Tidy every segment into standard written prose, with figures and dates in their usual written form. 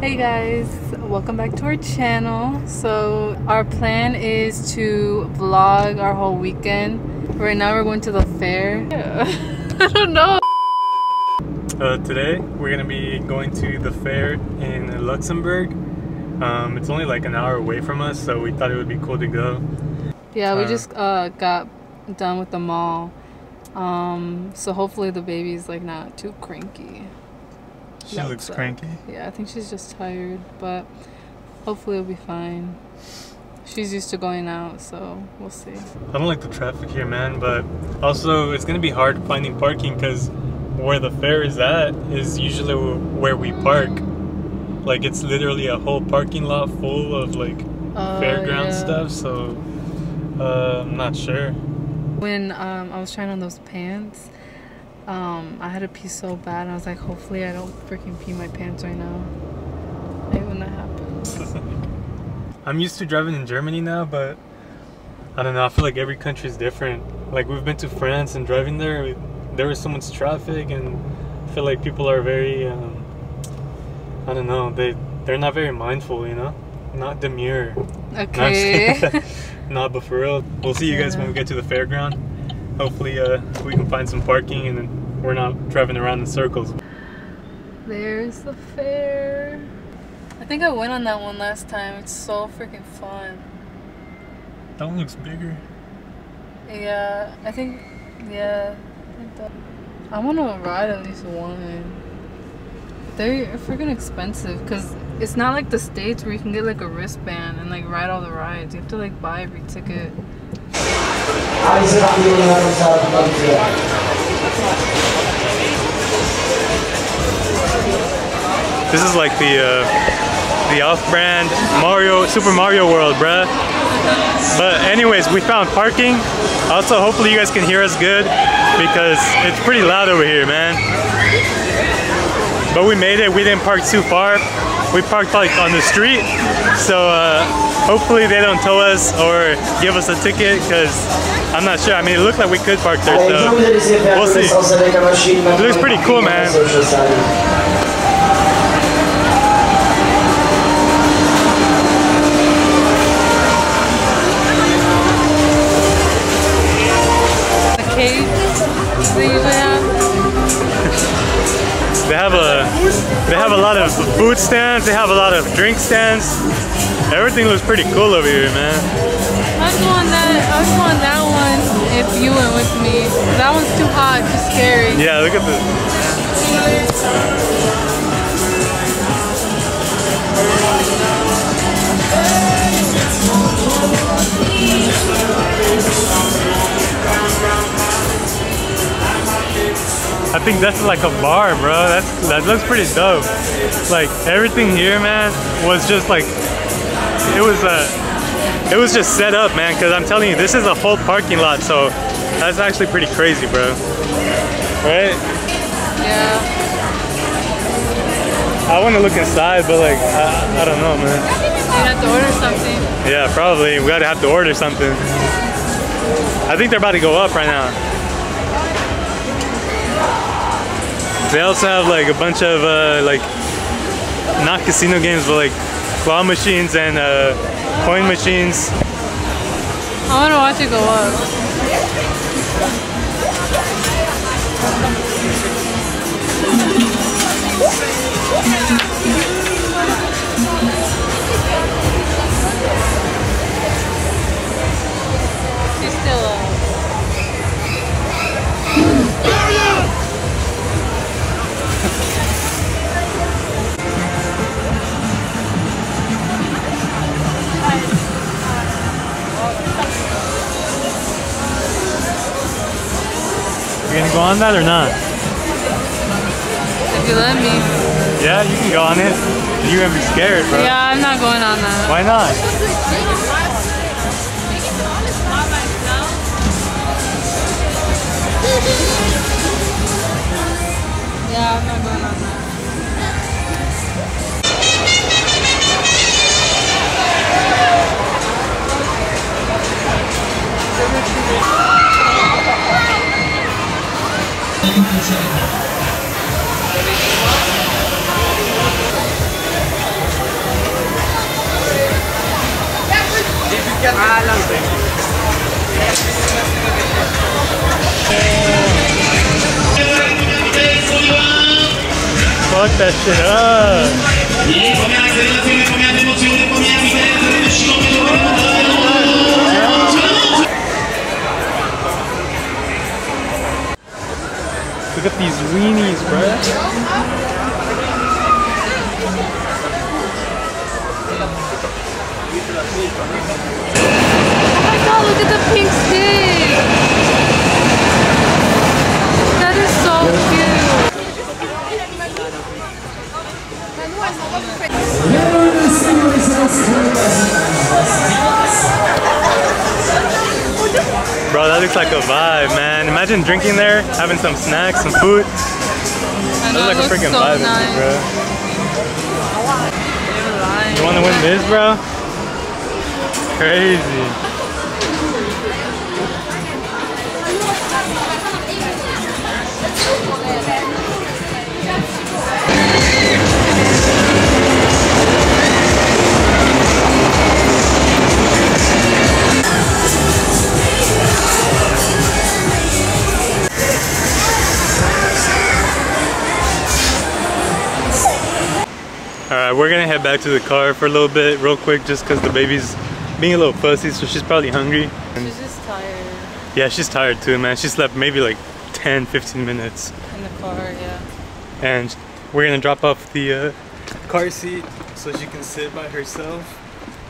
Hey guys, welcome back to our channel. So our plan is to vlog our whole weekend. Right now we're going to the fair. I don't know. Today we're gonna be going to the fair in Luxembourg. It's only like an hour away from us, so we thought it would be cool to go. Yeah, we just got done with the mall, so hopefully the baby's like not too cranky. She looks cranky. Yeah, I think she's just tired, but hopefully it'll be fine. She's used to going out, so we'll see. I don't like the traffic here, man, but also it's gonna be hard finding parking because where the fair is at is usually where we park. Like, it's literally a whole parking lot full of like fairground stuff, so I'm not sure. When I was trying on those pants, I had to pee so bad, and I was like, hopefully I don't freaking pee my pants right now. It will not happen. I'm used to driving in Germany now, but I don't know, I feel like every country is different. Like, we've been to France, and driving there, there was so much traffic, and I feel like people are very, I don't know, they're not very mindful, you know? Not demure. Okay. Not, but for real. We'll see you guys when we get to the fairground. Hopefully we can find some parking and we're not driving around in circles. There's the fair. I think I went on that one last time. It's so freaking fun. That one looks bigger. Yeah, I think, I want to ride at least one. They're freaking expensive because it's not like the States where you can get like a wristband and like ride all the rides. You have to like buy every ticket. This is like the off-brand Super Mario World, bruh. But anyways, we found parking. Also, hopefully you guys can hear us good because it's pretty loud over here, man. But we made it. We didn't park too far. We parked like on the street. So hopefully they don't tow us or give us a ticket because I'm not sure. I mean, it looked like we could park there, so we'll see. It looks pretty cool, man. The cake they usually have. They have a lot of food stands. They have a lot of drink stands. Everything looks pretty cool over here, man. I was on that one if you went with me. That one's too hot, too scary. Yeah, look at this. I think that's like a bar, bro. That looks pretty dope. Like, everything here, man, was just like... It was just set up, man, because I'm telling you, this is a whole parking lot, so that's actually pretty crazy, bro. Right? Yeah. I want to look inside, but like, I don't know, man. We'd have to order something. Yeah, probably. We gotta have to order something. I think they're about to go up right now. They also have like a bunch of like, not casino games, but like claw machines and coin machines. I want to watch it go up. She's still up. You gonna go on that or not? If you let me. Yeah, you can go on it. You're gonna be scared, bro. Yeah, I'm not going on that. Why not? Yeah, I'm not going on that. Fuck that shit up. Look at these weenies, bro. Oh my god, look at the pink stick! That is so cute! Bro, that looks like a vibe, man. Imagine drinking there, having some snacks, some food. That looks like a freaking vibe, bro. You wanna win this, bro? Crazy. Alright, we're gonna head back to the car for a little bit real quick just because the baby's being a little fussy, so she's probably hungry. She's just tired. Yeah, she's tired too, man. She slept maybe like 10-15 minutes. In the car, yeah. And we're gonna drop off the car seat so she can sit by herself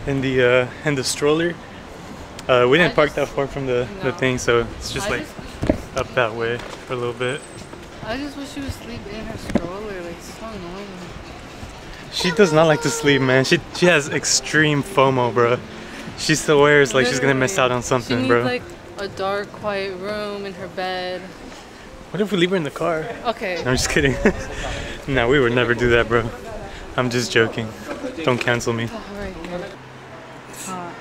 in the stroller. We didn't park that far from the thing, so it's just like up that way for a little bit. I just wish she would sleep in her stroller. Like, it's so annoying. She does not like to sleep, man. She has extreme FOMO, bro. She still wears like she's gonna miss out on something, bro. She needs like a dark, quiet room in her bed. What if we leave her in the car? Okay. No, I'm just kidding. No, we would never do that, bro. I'm just joking. Don't cancel me. Right, it's hot.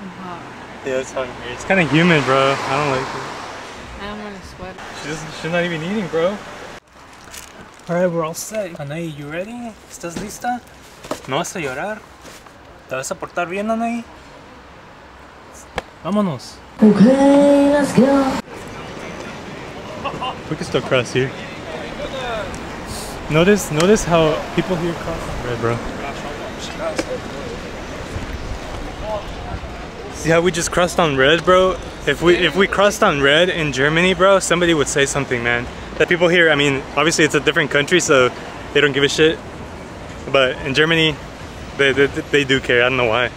I'm hot. Yeah, it's hot in here. It's kind of humid, bro. I don't like it. I don't want to sweat. She's not even eating, bro. Alright, we're all set. Anaí, you ready? ¿Estás lista? ¿No vas a llorar? ¿Te vas a portar bien, Anaí? Vámonos. Okay, let's go. We can still cross here. Notice how people here cross on red, bro. See how we just crossed on red, bro? If we crossed on red in Germany, bro, somebody would say something, man. That people here, I mean, obviously it's a different country, so they don't give a shit. But in Germany, they do care. I don't know why.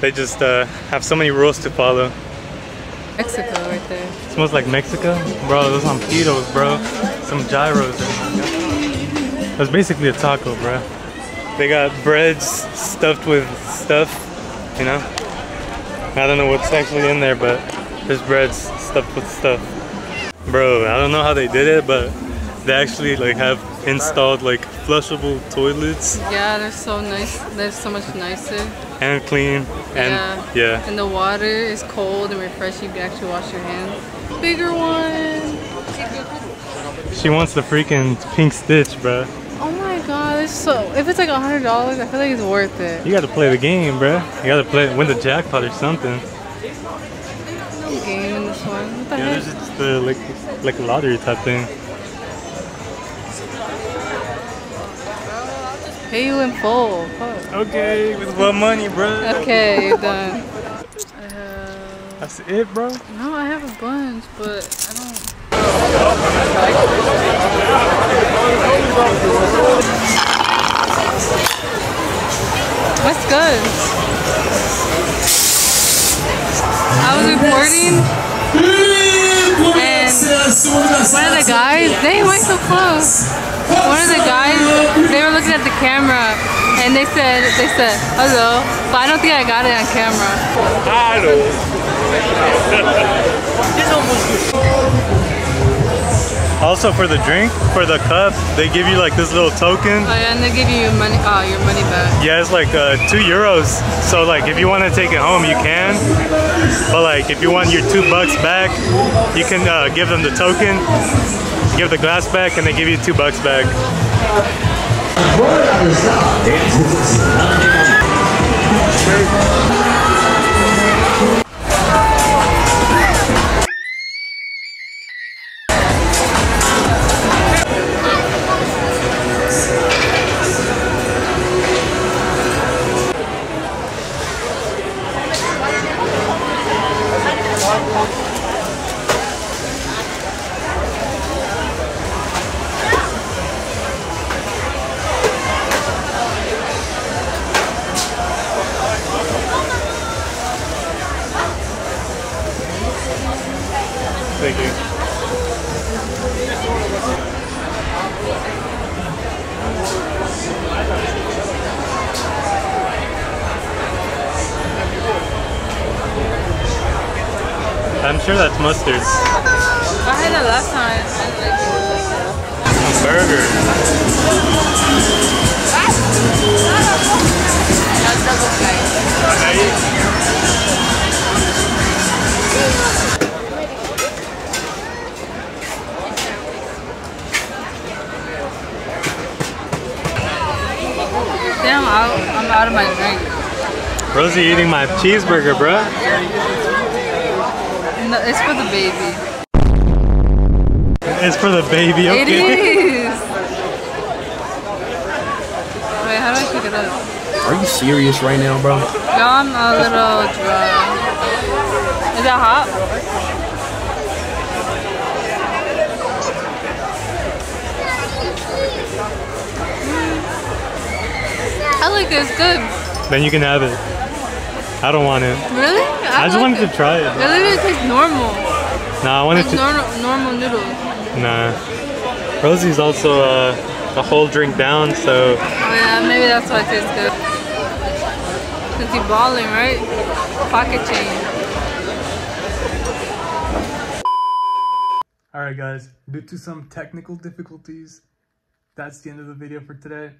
They just have so many rules to follow. Mexico right there. It smells like Mexico? Bro, those ampitos, bro. Some gyros. That's basically a taco, bro. They got breads stuffed with stuff, you know? I don't know what's actually in there, but there's breads stuffed with stuff. Bro, I don't know how they did it, but they actually like have installed like flushable toilets. Yeah, they're so nice. They're so much nicer. And clean. And yeah. And the water is cold and refreshing. You can actually wash your hands. Bigger one. She wants the freaking pink stitch, bro. Oh my god, it's so. If it's like $100, I feel like it's worth it. You gotta play the game, bro. You gotta play, win the jackpot or something. No game in this one. What the heck? There's just the like lottery type thing. Pay you in full. Fuck. Okay, with what money, bro? Okay, you're done. That's it, bro? No, I have a bunch, but I don't. That's good. I was recording, and one of the guys, they went so close. One of the guys, they were looking at the camera and they said, hello, but I don't think I got it on camera. Hello. Also for the drink, for the cup, they give you like this little token. Oh yeah, and they give you your money back. Yeah, it's like €2. So like if you want to take it home, you can. But like if you want your $2 back, you can give them the token. Give the glass back and they give you $2 back. I'm sure that's mustard. I had it last time. Burger. Damn, I'm out of my drink. Rosie eating my cheeseburger, bruh. No, it's for the baby. It's for the baby, okay. It is! Wait, how do I pick it up? Are you serious right now, bro? No, I'm a little dry. Is that hot? I like it, it's good. Then you can have it. I don't want it. Really? I just wanted to try it. It literally tastes normal. Nah, I wanted to... normal noodles. Nah. Rosie's also a whole drink down, so... Oh yeah, maybe that's why it tastes good. Since you're balling, right? Pocket change. Alright guys, due to some technical difficulties, that's the end of the video for today.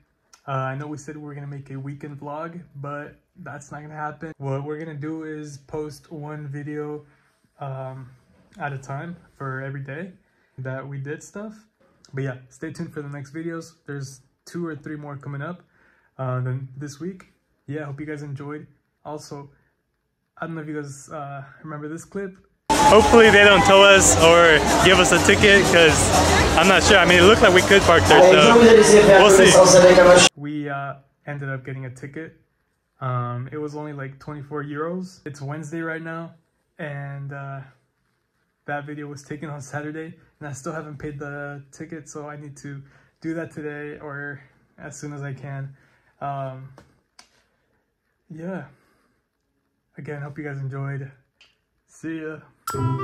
I know we said we were going to make a weekend vlog, but that's not going to happen. What we're going to do is post one video at a time for every day that we did stuff. But yeah, stay tuned for the next videos. There's 2 or 3 more coming up then this week. Yeah, I hope you guys enjoyed. Also, I don't know if you guys remember this clip. Hopefully they don't tow us or give us a ticket because I'm not sure. I mean, it looked like we could park there, so we'll see. We ended up getting a ticket. It was only like 24 euros. It's Wednesday right now, and that video was taken on Saturday, and I still haven't paid the ticket, so I need to do that today or as soon as I can. Yeah. Again, hope you guys enjoyed. See ya.